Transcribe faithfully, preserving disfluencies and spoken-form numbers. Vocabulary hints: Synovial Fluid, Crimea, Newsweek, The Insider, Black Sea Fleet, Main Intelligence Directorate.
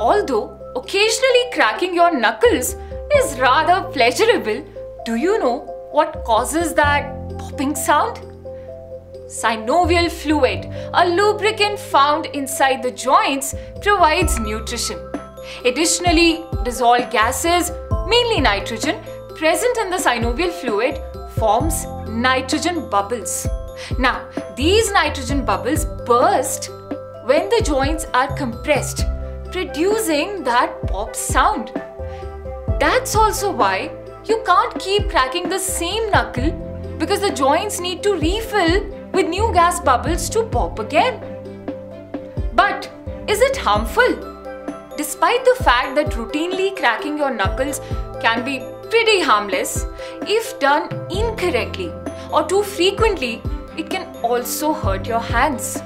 Although occasionally cracking your knuckles is rather pleasurable, do you know what causes that popping sound? Synovial fluid, a lubricant found inside the joints, provides nutrition. Additionally, dissolved gases, mainly nitrogen, present in the synovial fluid forms nitrogen bubbles. Now, these nitrogen bubbles burst when the joints are compressed, producing that pop sound. That's also why you can't keep cracking the same knuckle, because the joints need to refill with new gas bubbles to pop again. But is it harmful? Despite the fact that routinely cracking your knuckles can be pretty harmless, if done incorrectly or too frequently, it can also hurt your hands.